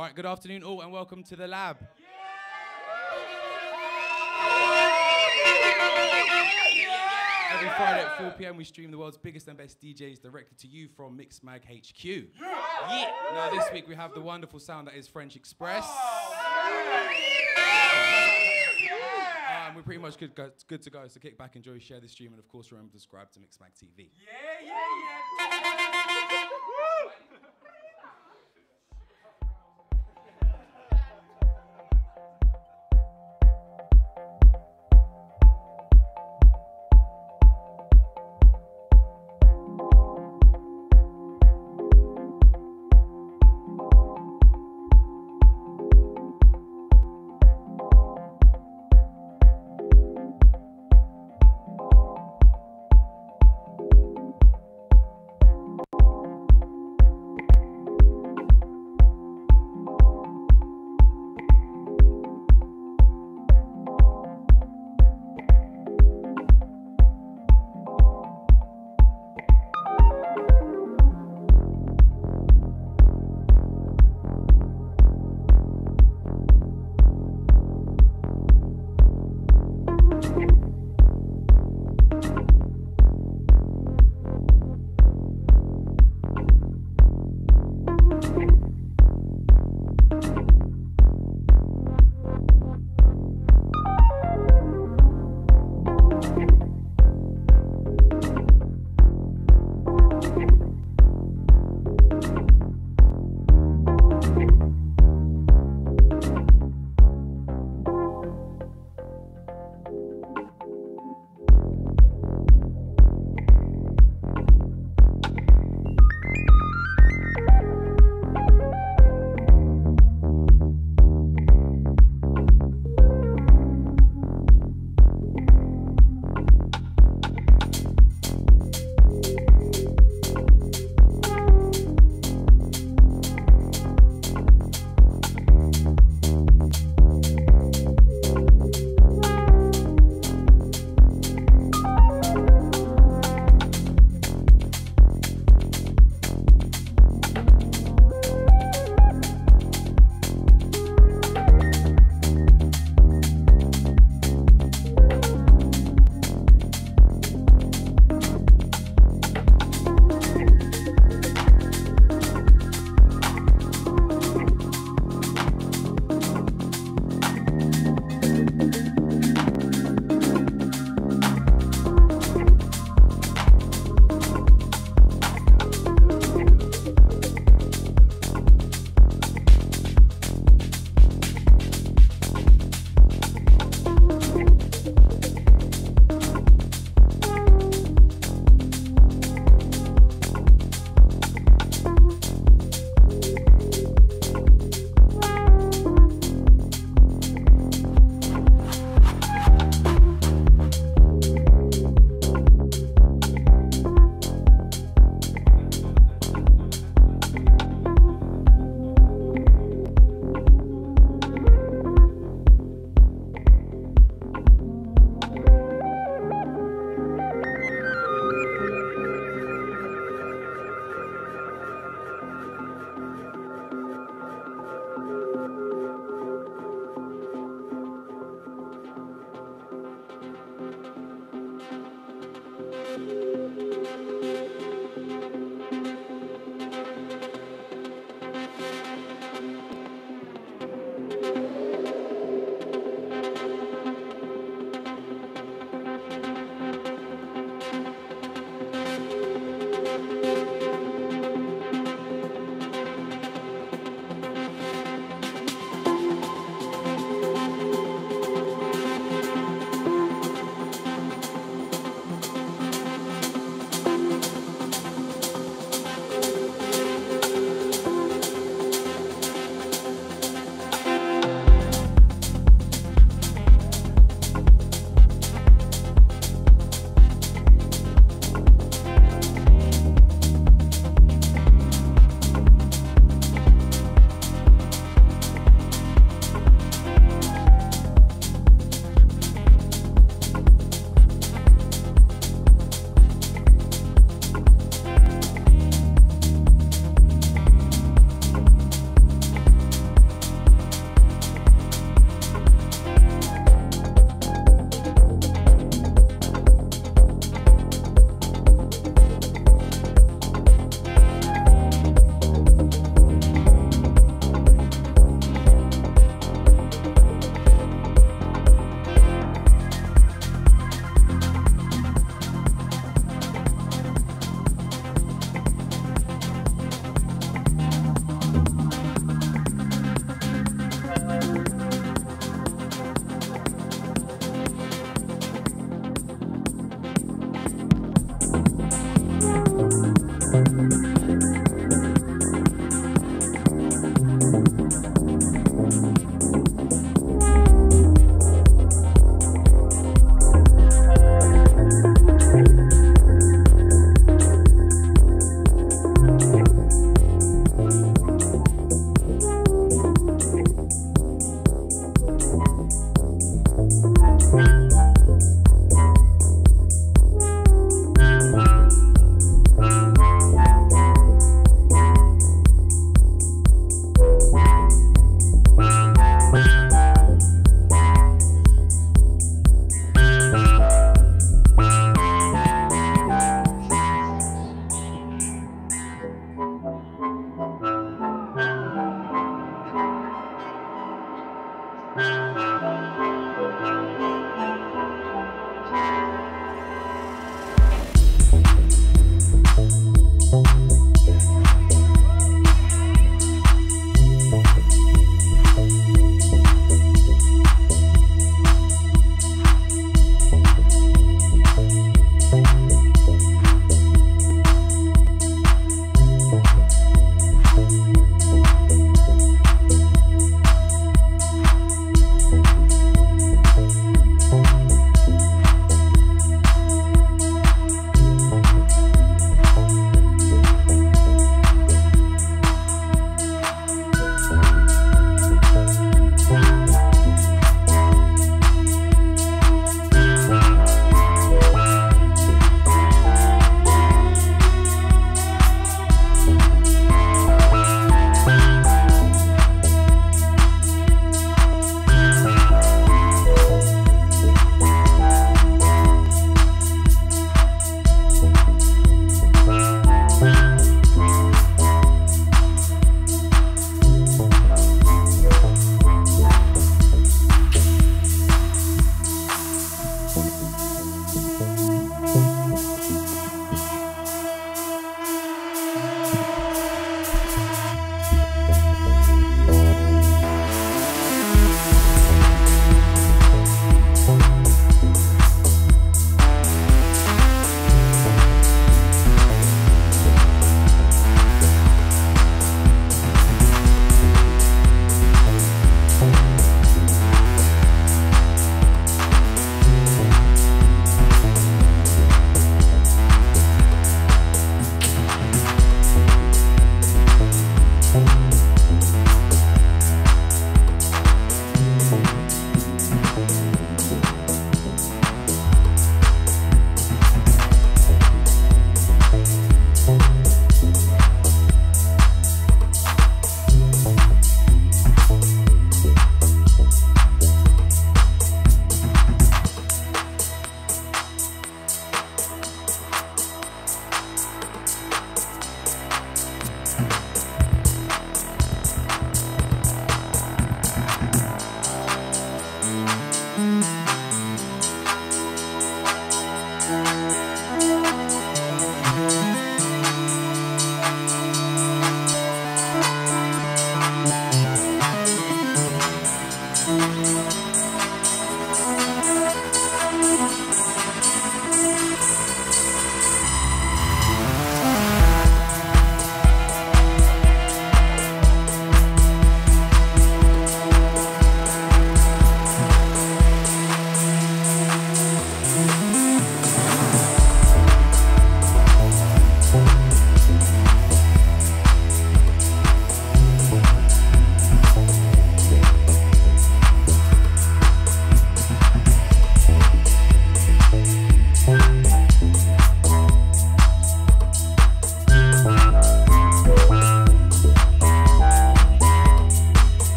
All right, good afternoon all, and welcome to The Lab. Yeah! Every Friday at 4 PM, we stream the world's biggest and best DJs directly to you from Mixmag HQ. Yeah! Yeah. Now this week we have the wonderful sound that is French Express. Oh. Yeah. We're pretty much good to go, so kick back, enjoy, share the stream, and of course remember to subscribe to Mixmag TV. Yeah, yeah, yeah!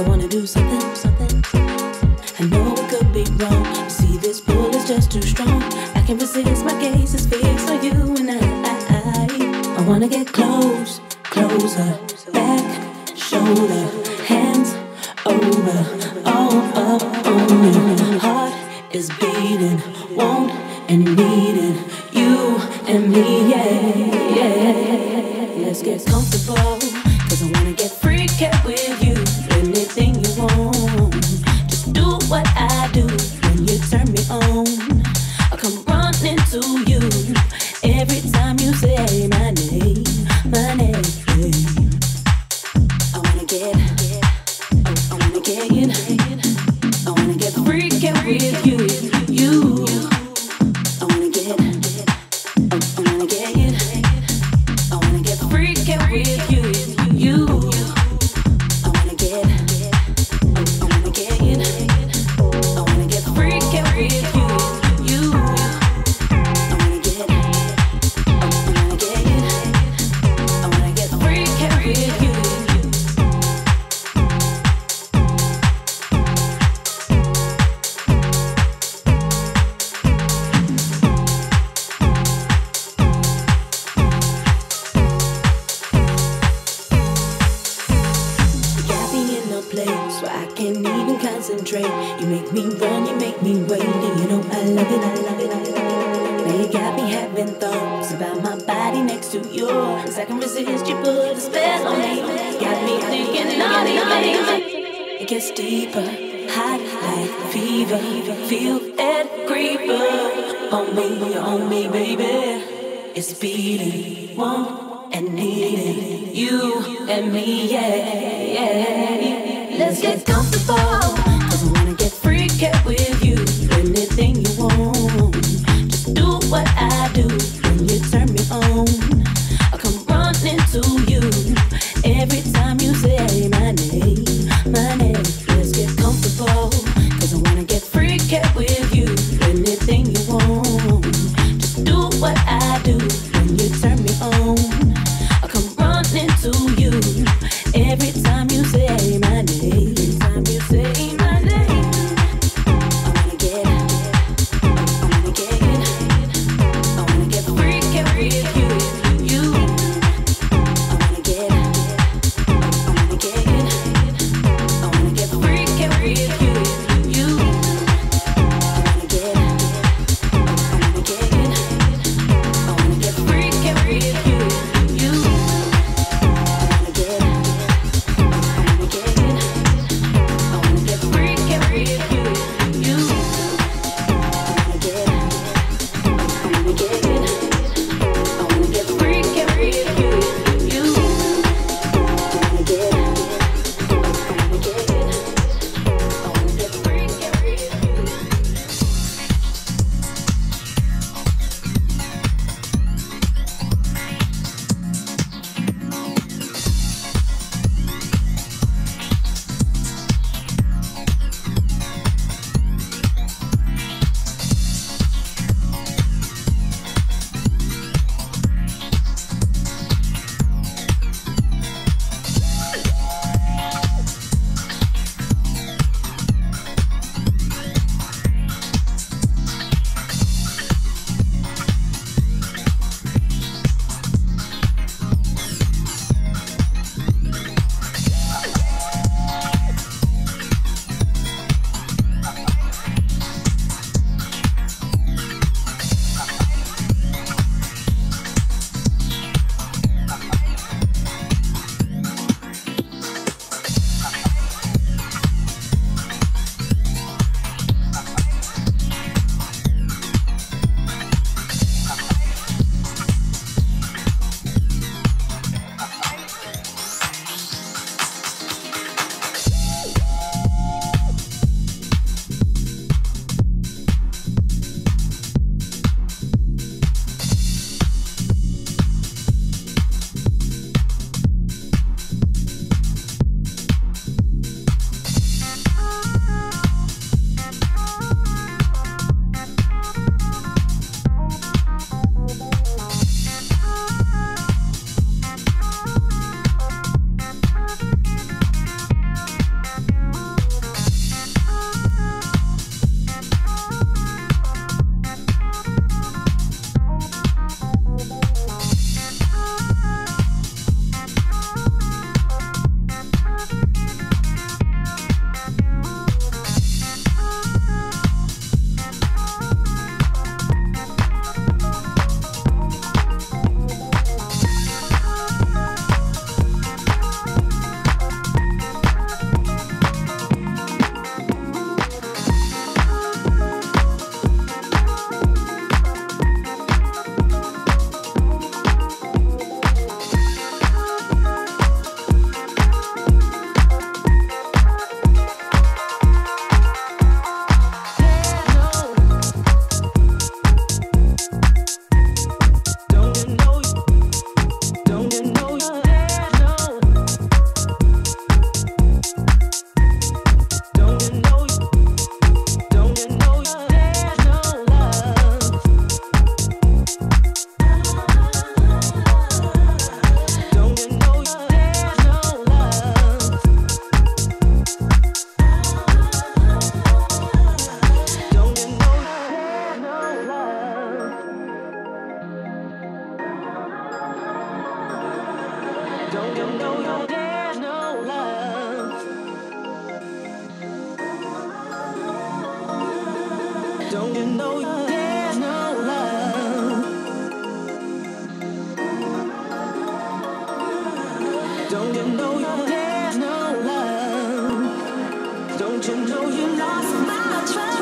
I wanna do something. I know it could be wrong. You see, this pull is just too strong. I can't resist, my gaze is fixed on you and I wanna get close, closer, back, shoulder, hands over, all up on you. Heart is beating, want and needing you and me, yeah. Let's get comfortable, 'cause I wanna get freak out with you. Anything you want, just do what I do. When you turn me on, I'll come running to you. Every time you say my name, my name. I wanna get freak out with you, you. I wanna get freak out with you, you. You make me run, you make me wait, and you know I love it. Now you got me having thoughts about my body next to yours. I can resist, you put a spell on me. Got me thinking naughty. It gets deeper, hot like fever. Feel that creeper on me, baby. It's beating, want and needing you and me, yeah. Let's get comfortable. Get with you, anything you want. Just do what I do. When you turn me on, I'll come running to you. Every time you say my name, my name. Let's get comfortable, 'cause I wanna get freak out with you. Anything you want, just do what I do. When you turn me on, I'll come running to you. Every time you say my name, every time you say my name. Don't you know there's no love? Don't you know there's no love? Don't you know you lost my trust?